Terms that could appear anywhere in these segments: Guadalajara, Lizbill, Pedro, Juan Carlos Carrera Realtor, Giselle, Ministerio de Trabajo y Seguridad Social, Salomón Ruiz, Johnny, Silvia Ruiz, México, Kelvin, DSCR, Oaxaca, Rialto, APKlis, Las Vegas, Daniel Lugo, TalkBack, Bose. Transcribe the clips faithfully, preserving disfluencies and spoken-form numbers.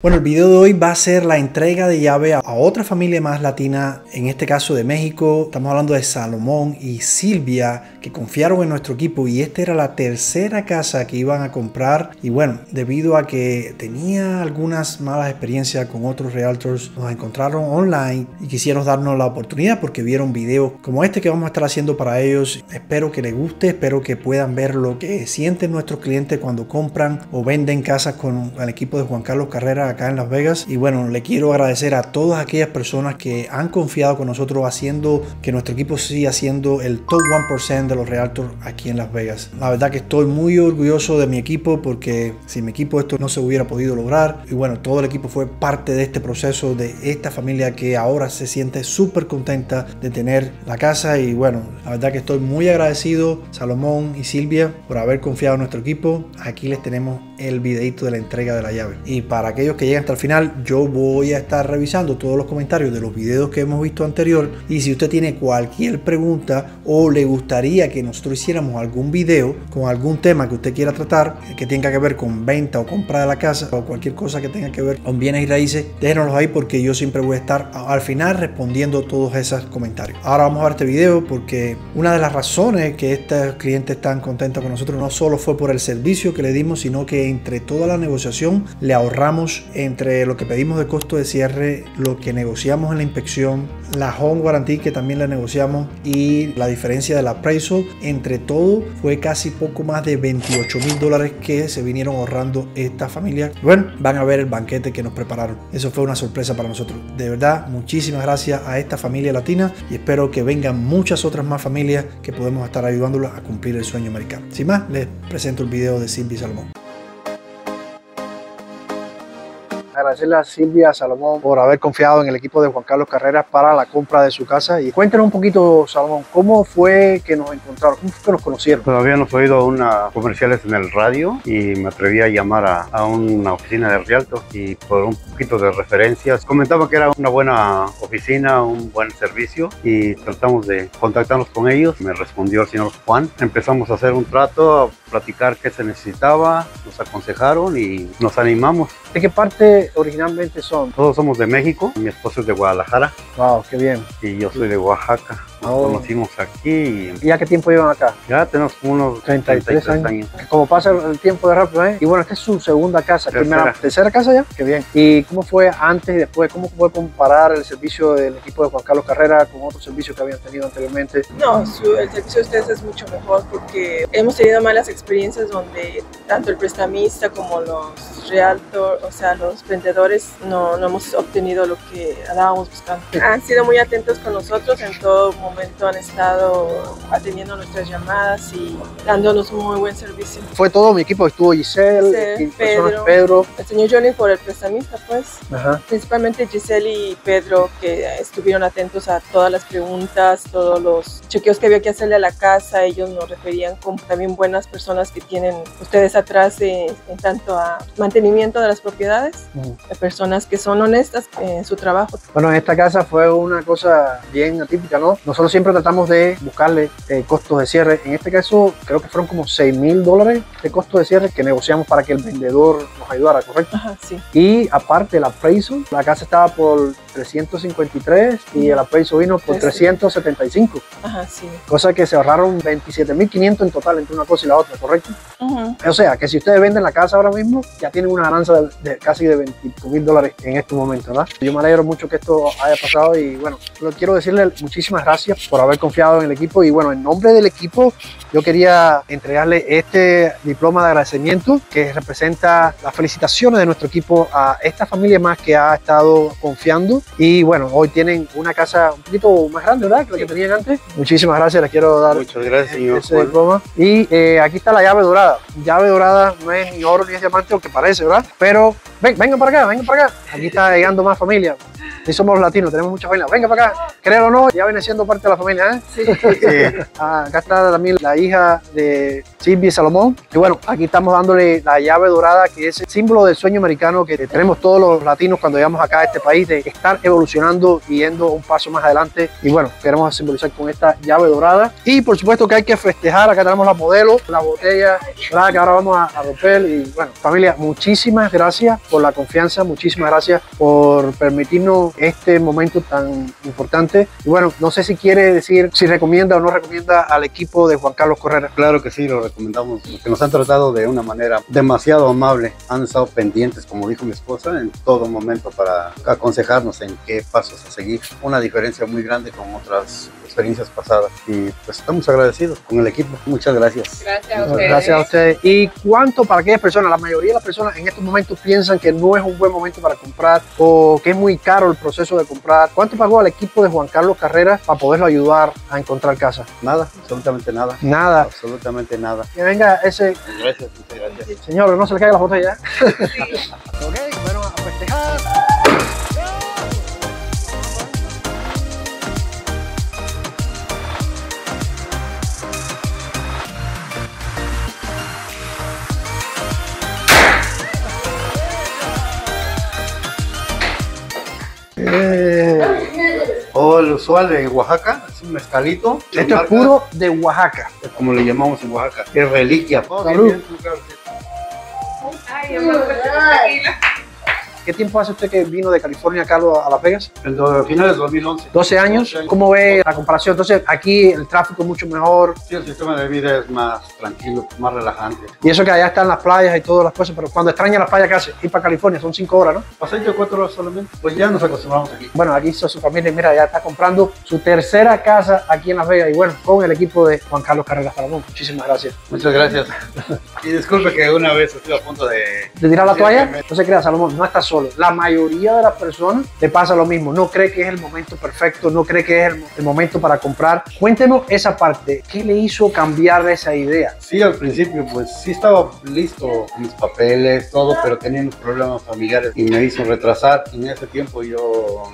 Bueno, el video de hoy va a ser la entrega de llave a otra familia más latina, en este caso de México. Estamos hablando de Salomón y Silvia, que confiaron en nuestro equipo y esta era la tercera casa que iban a comprar. Y bueno, debido a que tenía algunas malas experiencias con otros realtors, nos encontraron online y quisieron darnos la oportunidad porque vieron videos como este que vamos a estar haciendo para ellos. Espero que les guste, espero que puedan ver lo que sienten nuestros clientes cuando compran o venden casas con el equipo de Juan Carlos Carrera acá en Las Vegas. Y bueno, le quiero agradecer a todas aquellas personas que han confiado con nosotros, haciendo que nuestro equipo siga siendo el top uno por ciento de los realtors aquí en Las Vegas. La verdad que estoy muy orgulloso de mi equipo, porque sin mi equipo esto no se hubiera podido lograr. Y bueno, todo el equipo fue parte de este proceso, de esta familia que ahora se siente súper contenta de tener la casa. Y bueno, la verdad que estoy muy agradecido, Salomón y Silvia, por haber confiado en nuestro equipo. Aquí les tenemos el videito de la entrega de la llave. Y para aquellos que llegan hasta el final, yo voy a estar revisando todos los comentarios de los videos que hemos visto anterior, y si usted tiene cualquier pregunta o le gustaría que nosotros hiciéramos algún video con algún tema que usted quiera tratar, que tenga que ver con venta o compra de la casa o cualquier cosa que tenga que ver con bienes y raíces, déjenoslos ahí, porque yo siempre voy a estar al final respondiendo todos esos comentarios. Ahora vamos a ver este video, porque una de las razones que estos clientes están contentos con nosotros no solo fue por el servicio que le dimos, sino que entre toda la negociación le ahorramos entre lo que pedimos de costo de cierre, lo que negociamos en la inspección, la home guarantee que también la negociamos, y la diferencia del appraisal. Entre todo fue casi poco más de veintiocho mil dólares que se vinieron ahorrando esta familia. Bueno, van a ver el banquete que nos prepararon. Eso fue una sorpresa para nosotros. De verdad, muchísimas gracias a esta familia latina, y espero que vengan muchas otras más familias que podemos estar ayudándolas a cumplir el sueño americano. Sin más, les presento el video de Silvia y Salomón. Agradecerle a Silvia, a Salomón, por haber confiado en el equipo de Juan Carlos Carrera para la compra de su casa. Y cuéntanos un poquito, Salomón, ¿cómo fue que nos encontraron? ¿Cómo fue que nos conocieron? Pues habíamos oído unas comerciales en el radio y me atreví a llamar a, a una oficina de Rialto, y por un poquito de referencias comentaba que era una buena oficina, un buen servicio, y tratamos de contactarnos con ellos. Me respondió el señor Juan. Empezamos a hacer un trato, a platicar qué se necesitaba, nos aconsejaron y nos animamos. ¿De qué parte originalmente son? Todos somos de México. Mi esposo es de Guadalajara. Wow, qué bien. Y yo soy de Oaxaca. Nos oh. conocimos aquí. Y... ¿Y ya qué tiempo llevan acá? Ya tenemos unos treinta y tres años. Como pasa el tiempo de rápido, ¿eh? Y bueno, esta es su segunda casa. Tercera. Primera, tercera casa ya. Qué bien. ¿Y cómo fue antes y después? ¿Cómo fue comparar el servicio del equipo de Juan Carlos Carrera con otros servicios que habían tenido anteriormente? No, su, el servicio de ustedes es mucho mejor, porque hemos tenido malas experiencias donde tanto el prestamista como los realtor, o sea, los vendedores, no, no hemos obtenido lo que andábamos buscando. Han sido muy atentos con nosotros, en todo momento han estado atendiendo nuestras llamadas y dándonos un muy buen servicio. Fue todo mi equipo, estuvo Giselle, Giselle Pedro, Pedro, el señor Johnny por el prestamista, pues. Ajá. Principalmente Giselle y Pedro, que estuvieron atentos a todas las preguntas, todos los chequeos que había que hacerle a la casa. Ellos nos referían con también buenas personas que tienen ustedes atrás de, en tanto a mantenimiento de las propiedades. De personas que son honestas en su trabajo. Bueno, en esta casa fue una cosa bien atípica, ¿no? Nosotros siempre tratamos de buscarle eh, costos de cierre. En este caso, creo que fueron como seis mil dólares de costos de cierre que negociamos para que el vendedor nos ayudara, ¿correcto? Ajá, sí. Y aparte, el appraisal, la casa estaba por trescientos cincuenta y tres y el appraisal vino por sí. trescientos setenta y cinco. Ajá, sí. Cosa que se ahorraron veintisiete mil quinientos en total entre una cosa y la otra, ¿correcto? Ajá. O sea, que si ustedes venden la casa ahora mismo, ya tienen una ganancia de, de casi de veinticinco mil dólares en este momento, ¿verdad? Yo me alegro mucho que esto haya pasado, y bueno, lo quiero decirle muchísimas gracias por haber confiado en el equipo. Y bueno, en nombre del equipo yo quería entregarle este diploma de agradecimiento que representa las felicitaciones de nuestro equipo a esta familia más que ha estado confiando. Y bueno, hoy tienen una casa un poquito más grande, ¿verdad? Que la que tenían antes. Muchísimas gracias, les quiero dar. Muchas gracias, señor Juan. Diploma. Y eh, aquí está la llave dorada. Llave dorada no es ni oro ni es diamante, aunque parece, ¿verdad? Pero ven, vengan para acá, vengan para acá. Aquí está llegando más familia. y somos latinos, tenemos mucha familia. Venga para acá, créalo o no, ya viene siendo parte de la familia, ¿eh? Sí. Eh, acá está también la hija de Silvia y Salomón. Y bueno, aquí estamos dándole la llave dorada, que es el símbolo del sueño americano que tenemos todos los latinos cuando llegamos acá a este país, de estar evolucionando y yendo un paso más adelante. Y bueno, queremos simbolizar con esta llave dorada. Y por supuesto que hay que festejar. Acá tenemos la modelo, la botella, ¿verdad? Que ahora vamos a, a romper. Y bueno, familia, muchísimas gracias por la confianza, muchísimas gracias por permitirnos este momento tan importante. Y bueno, no sé si quiere decir si recomienda o no recomienda al equipo de Juan Carlos Carrera. Claro que sí, lo recomendamos, porque nos han tratado de una manera demasiado amable, han estado pendientes, como dijo mi esposa, en todo momento para aconsejarnos en qué pasos a seguir. Una diferencia muy grande con otras experiencias pasadas, y pues estamos agradecidos con el equipo. Muchas gracias. Gracias a ustedes. Gracias a ustedes. ¿Y cuánto para aquellas personas? La mayoría de las personas en estos momentos piensan que no es un buen momento para comprar, o que es muy caro el proceso de comprar. ¿Cuánto pagó al equipo de Juan Carlos Carrera para poderlo ayudar a encontrar casa? Nada, absolutamente nada. Nada. Absolutamente nada. Que venga ese... Gracias, gracias. Señor, no se le caiga la botella. Sí. Ok, bueno, a festejar. O el usual de Oaxaca, es un mezcalito. Esto es puro de Oaxaca, como le llamamos en Oaxaca. Es reliquia. Salud. ¿Qué tiempo hace usted que vino de California acá a Las Vegas? El final de dos mil once. doce años. ¿Cómo ve la comparación? Entonces, aquí el tráfico es mucho mejor. Sí, el sistema de vida es más tranquilo, más relajante. Y eso que allá están las playas y todas las cosas, pero cuando extraña las playas, ¿qué hace? Ir para California, son cinco horas, ¿no? Pasan yo cuatro horas solamente. Pues ya nos acostumbramos aquí. Bueno, aquí está su familia, mira, ya está comprando su tercera casa aquí en Las Vegas, y bueno, con el equipo de Juan Carlos Carrera Salomón. Muchísimas gracias. Muchas gracias. Y disculpe que una vez estuve a punto de... ¿De tirar la toalla? Me... No se crea, Salomón, no está solo. La mayoría de las personas le pasa lo mismo, no cree que es el momento perfecto, no cree que es el, el momento para comprar. Cuéntenos esa parte, ¿qué le hizo cambiar esa idea? Sí, al principio pues sí estaba listo, mis papeles, todo, pero tenía unos problemas familiares y me hizo retrasar. Y en ese tiempo yo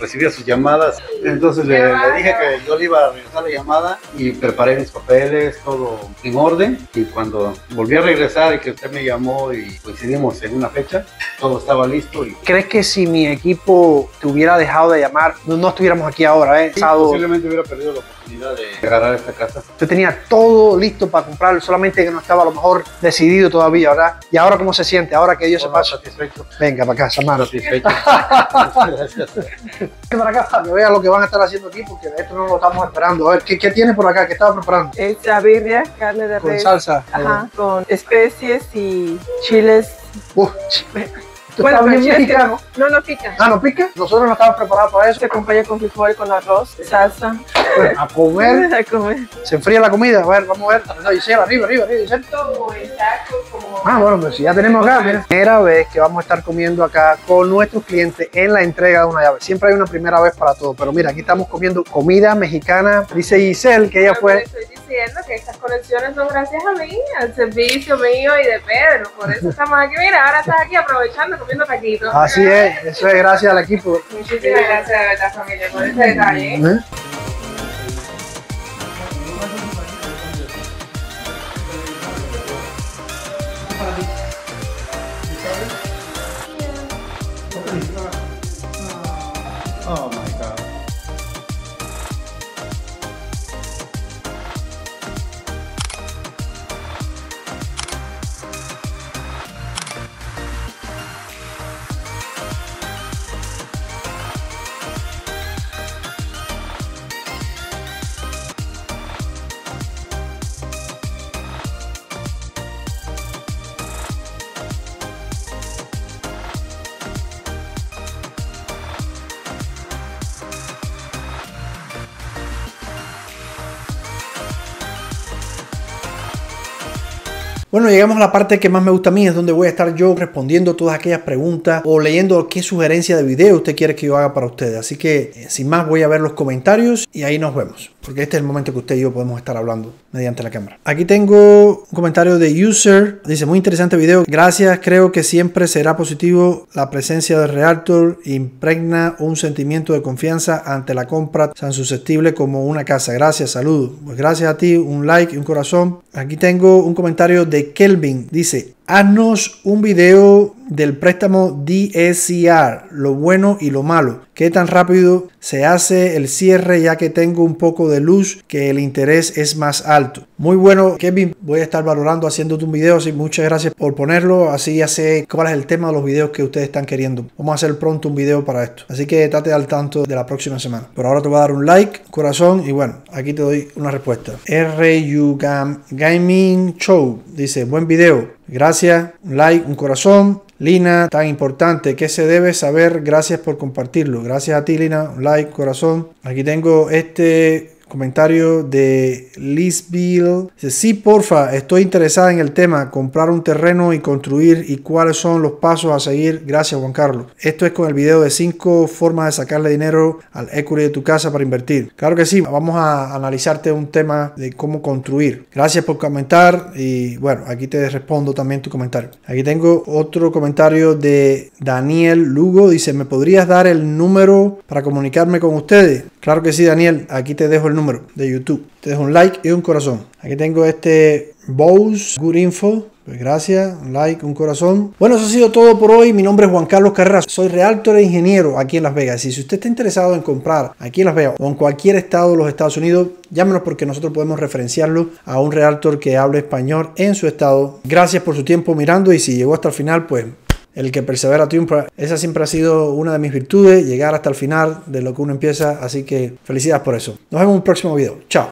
recibía sus llamadas, entonces le, le dije que yo le iba a regresar la llamada y preparé mis papeles, todo en orden. Y cuando volví a regresar y que usted me llamó y coincidimos en una fecha, todo estaba listo. ¿Crees que si mi equipo te hubiera dejado de llamar, no, no estuviéramos aquí ahora? ¿eh? Sí, posiblemente hubiera perdido la oportunidad de agarrar esta casa. Usted tenía todo listo para comprarlo, solamente que no estaba a lo mejor decidido todavía, ¿verdad? ¿Y ahora cómo se siente? Ahora que Dios se pasa. Satisfecho. Venga para acá, Samara. Satisfecho. Gracias. Para acá, para que vean lo que van a estar haciendo aquí, porque esto no lo estamos esperando. A ver, ¿qué, qué tienes por acá? ¿Qué estaba preparando? Esta birria, carne de res. Con salsa. Ajá, con especies y chiles. Uh, Bueno, pero bien mexicano. No, no pica. Ah, ¿no pica? Nosotros no estábamos preparados para eso. Se acompaña con frijol, con arroz, salsa. Bueno, a comer. A comer. Se enfría la comida. A ver, vamos a ver. Giselle, arriba, arriba, arriba, Giselle. Como el taco, como... Ah, bueno, pues si ya tenemos acá, mira. Primera vez que vamos a estar comiendo acá con nuestros clientes en la entrega de una llave. Siempre hay una primera vez para todo. Pero mira, aquí estamos comiendo comida mexicana. Dice Giselle que ella fue... Diciendo que estas conexiones son gracias a mí, al servicio mío y de Pedro. Por eso estamos aquí. Mira, ahora estás aquí aprovechando, comiendo taquitos. Así es, eso es gracias al equipo. Muchísimas gracias de verdad, familia, por ese detalle. ¿Eh? Oh, my God. Bueno, llegamos a la parte que más me gusta a mí, es donde voy a estar yo respondiendo todas aquellas preguntas o leyendo qué sugerencia de video usted quiere que yo haga para ustedes. Así que, eh, sin más, voy a ver los comentarios y ahí nos vemos, porque este es el momento que usted y yo podemos estar hablando mediante la cámara. Aquí tengo un comentario de User, dice: muy interesante video, gracias, creo que siempre será positivo la presencia del Realtor, impregna un sentimiento de confianza ante la compra tan susceptible como una casa. Gracias, saludos. Pues gracias a ti, un like y un corazón. Aquí tengo un comentario de Kelvin, dice: haznos un video del préstamo D S C R, lo bueno y lo malo. ¿Qué tan rápido se hace el cierre, ya que tengo un poco de luz que el interés es más alto? Muy bueno, Kelvin, voy a estar valorando haciéndote un video, así muchas gracias por ponerlo, así ya sé cuál es el tema de los videos que ustedes están queriendo. Vamos a hacer pronto un video para esto, así que estate al tanto de la próxima semana. Por ahora te voy a dar un like, corazón, y bueno, aquí te doy una respuesta. R U Gaming Show dice: buen video. Gracias, un like, un corazón. Lina, tan importante, ¿qué se debe saber? Gracias por compartirlo. Gracias a ti, Lina, un like, corazón. Aquí tengo este comentario de Lizbill. Dice: sí, porfa, estoy interesada en el tema, comprar un terreno y construir, y cuáles son los pasos a seguir. Gracias, Juan Carlos. Esto es con el video de cinco formas de sacarle dinero al equity de tu casa para invertir. Claro que sí, vamos a analizarte un tema de cómo construir. Gracias por comentar y bueno, aquí te respondo también tu comentario. Aquí tengo otro comentario de Daniel Lugo. Dice: ¿me podrías dar el número para comunicarme con ustedes? Claro que sí, Daniel, aquí te dejo el número de YouTube. Te dejo un like y un corazón. Aquí tengo este Bose Good Info. Pues gracias, un like, un corazón. Bueno, eso ha sido todo por hoy. Mi nombre es Juan Carlos Carrera. Soy realtor e ingeniero aquí en Las Vegas. Y si usted está interesado en comprar aquí en Las Vegas o en cualquier estado de los Estados Unidos, llámenos porque nosotros podemos referenciarlo a un realtor que hable español en su estado. Gracias por su tiempo mirando y si llegó hasta el final, pues... el que persevera triunfa. Esa siempre ha sido una de mis virtudes, llegar hasta el final de lo que uno empieza. Así que felicidades por eso. Nos vemos en un próximo video. Chao.